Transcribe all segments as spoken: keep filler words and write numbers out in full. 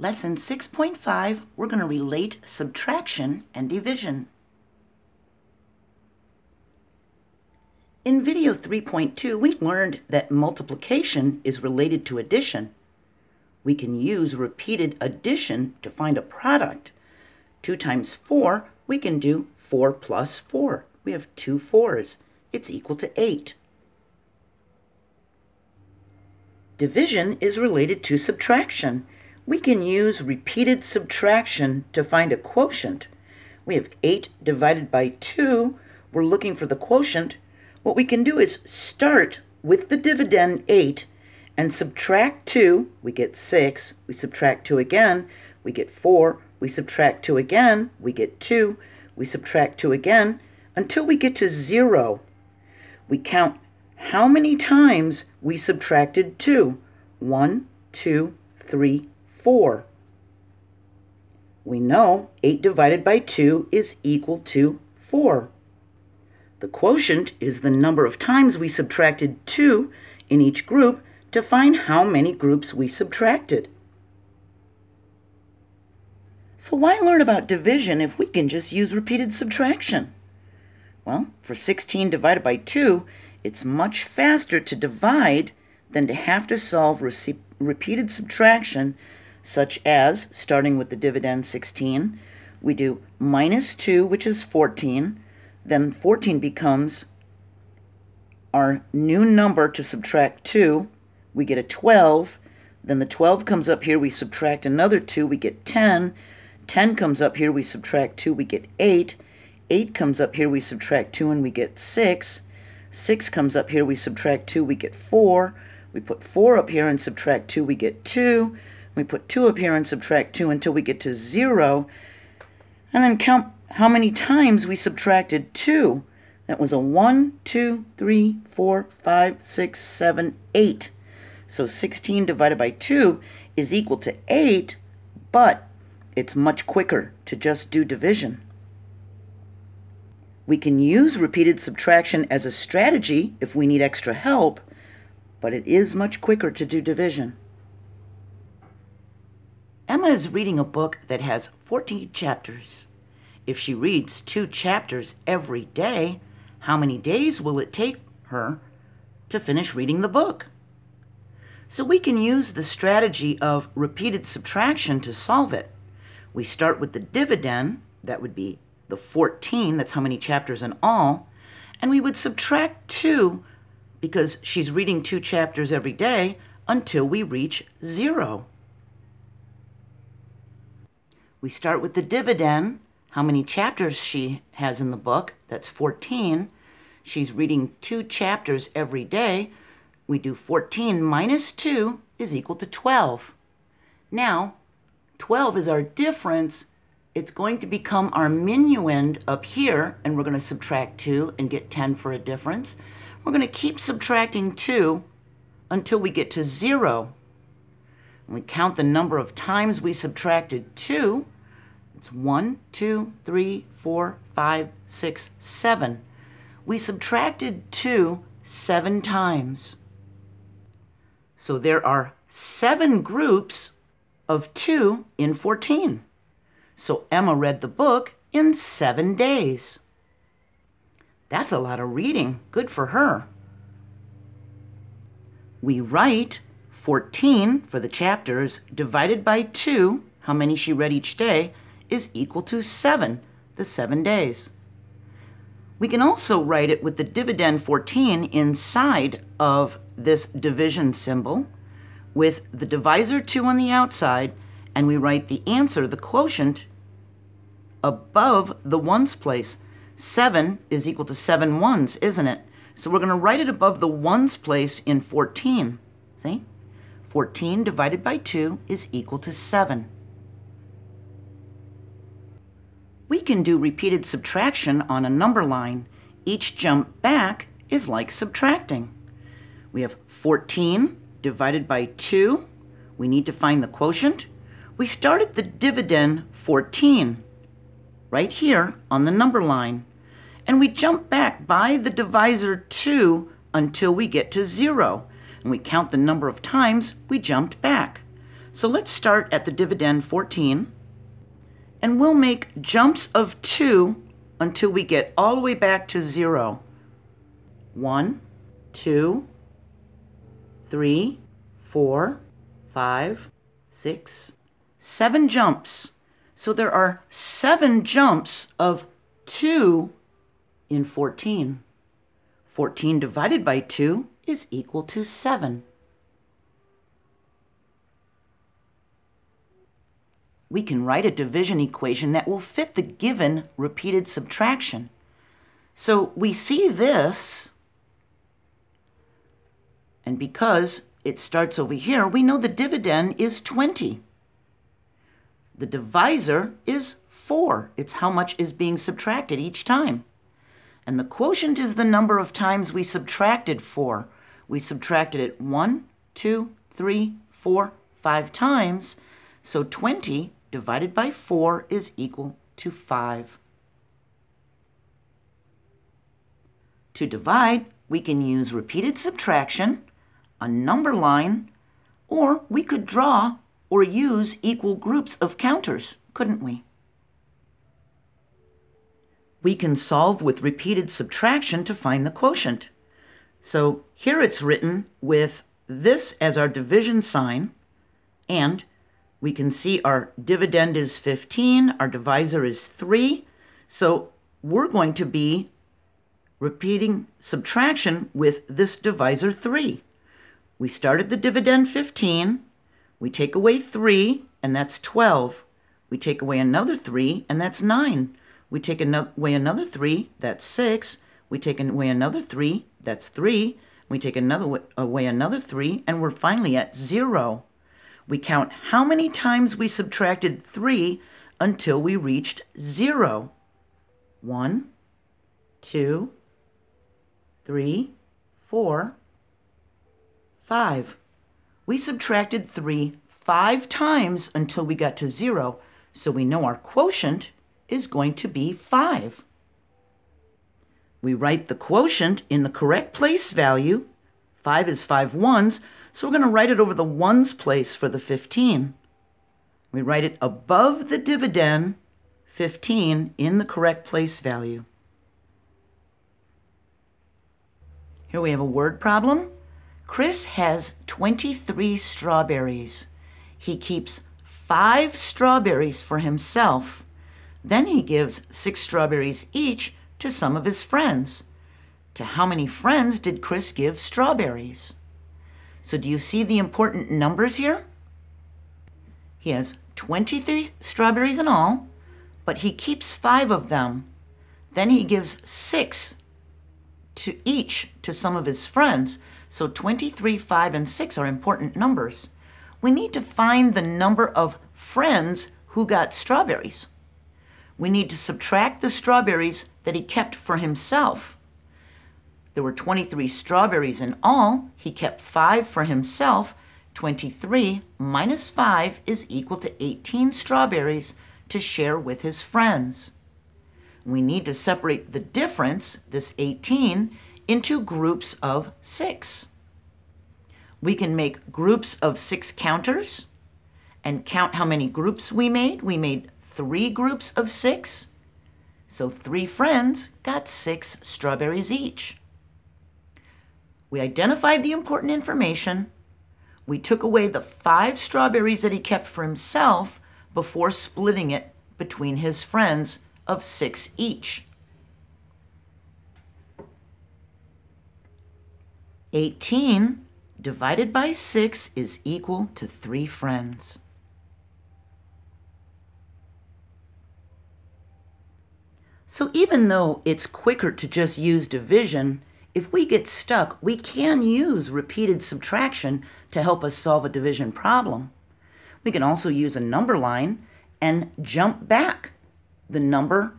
Lesson six point five, we're going to relate subtraction and division. In video three point two, we learned that multiplication is related to addition. We can use repeated addition to find a product. two times four, we can do four plus four. We have two fours. It's equal to eight. Division is related to subtraction. We can use repeated subtraction to find a quotient. We have eight divided by two. We're looking for the quotient. What we can do is start with the dividend eight and subtract two. We get six. We subtract two again. We get four. We subtract two again. We get two. We subtract two again until we get to zero. We count how many times we subtracted two. one, two, three, four. We know eight divided by two is equal to four. The quotient is the number of times we subtracted two in each group to find how many groups we subtracted. So why learn about division if we can just use repeated subtraction? Well, for sixteen divided by two, it's much faster to divide than to have to solve repeated subtraction, such as, starting with the dividend sixteen, we do minus two, which is fourteen, then fourteen becomes our new number to subtract two. We get a twelve, then the twelve comes up here, we subtract another two, we get ten. ten comes up here, we subtract two, we get eight. eight comes up here, we subtract two, and we get six. six comes up here, we subtract two, we get four. We put four up here and subtract two, we get two. We put two up here and subtract two until we get to zero. And then count how many times we subtracted two. That was a one, two, three, four, five, six, seven, eight. So sixteen divided by two is equal to eight, but it's much quicker to just do division. We can use repeated subtraction as a strategy if we need extra help, but it is much quicker to do division. Emma is reading a book that has fourteen chapters. If she reads two chapters every day, how many days will it take her to finish reading the book? So we can use the strategy of repeated subtraction to solve it. We start with the dividend, that would be the fourteen, that's how many chapters in all, and we would subtract two, because she's reading two chapters every day, until we reach zero. We start with the dividend, how many chapters she has in the book, that's fourteen. She's reading two chapters every day. We do fourteen minus two is equal to twelve. Now, twelve is our difference. It's going to become our minuend up here, and we're going to subtract two and get ten for a difference. We're going to keep subtracting two until we get to zero. And we count the number of times we subtracted two. It's one, two, three, four, five, six, seven. We subtracted two seven times. So there are seven groups of two in fourteen. So Emma read the book in seven days. That's a lot of reading. Good for her. We write fourteen for the chapters divided by two, how many she read each day, is equal to seven, the seven days. We can also write it with the dividend fourteen inside of this division symbol with the divisor two on the outside, and we write the answer, the quotient, above the ones place. seven is equal to seven ones, isn't it? So we're going to write it above the ones place in fourteen. See? fourteen divided by two is equal to seven. We can do repeated subtraction on a number line. Each jump back is like subtracting. We have fourteen divided by two. We need to find the quotient. We start at the dividend fourteen, right here on the number line. And we jump back by the divisor two until we get to zero. And we count the number of times we jumped back. So let's start at the dividend fourteen, and we'll make jumps of two until we get all the way back to zero. One, two, three, four, five, six, seven jumps. So there are seven jumps of two in fourteen. fourteen divided by two is equal to seven. We can write a division equation that will fit the given repeated subtraction. So we see this, and because it starts over here, we know the dividend is twenty. The divisor is four. It's how much is being subtracted each time. And the quotient is the number of times we subtracted four. We subtracted it one, two, three, four, five times. So twenty divided by four is equal to five. To divide, we can use repeated subtraction, a number line, or we could draw or use equal groups of counters, couldn't we? We can solve with repeated subtraction to find the quotient. So here it's written with this as our division sign, and we can see our dividend is fifteen, our divisor is three, so we're going to be repeating subtraction with this divisor three. We start at the dividend fifteen, we take away three, and that's twelve. We take away another three, and that's nine. We take away another three, that's six. We take away another three, that's three. We take another away another three, and we're finally at zero. We count how many times we subtracted three until we reached zero. One, two, three, four, five. We subtracted three five times until we got to zero, so we know our quotient is going to be five. We write the quotient in the correct place value. five is five ones, so we're going to write it over the ones place for the fifteen. We write it above the dividend fifteen in the correct place value. Here we have a word problem. Chris has twenty-three strawberries. He keeps five strawberries for himself. Then he gives six strawberries each to some of his friends. To how many friends did Chris give strawberries? So do you see the important numbers here? He has twenty-three strawberries in all, but he keeps five of them. Then he gives six to each to some of his friends. So twenty-three, five, and six are important numbers. We need to find the number of friends who got strawberries. We need to subtract the strawberries that he kept for himself. There were twenty-three strawberries in all. He kept five for himself. twenty-three minus five is equal to eighteen strawberries to share with his friends. We need to separate the difference, this eighteen, into groups of six. We can make groups of six counters and count how many groups we made. We made three groups of six, so three friends got six strawberries each. We identified the important information. We took away the five strawberries that he kept for himself before splitting it between his friends of six each. eighteen divided by six is equal to three friends. So even though it's quicker to just use division, if we get stuck, we can use repeated subtraction to help us solve a division problem. We can also use a number line and jump back the number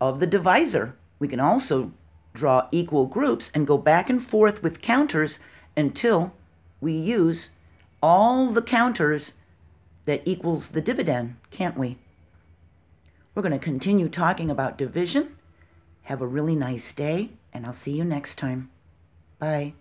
of the divisor. We can also draw equal groups and go back and forth with counters until we use all the counters that equals the dividend, can't we? We're going to continue talking about division. Have a really nice day, and I'll see you next time. Bye.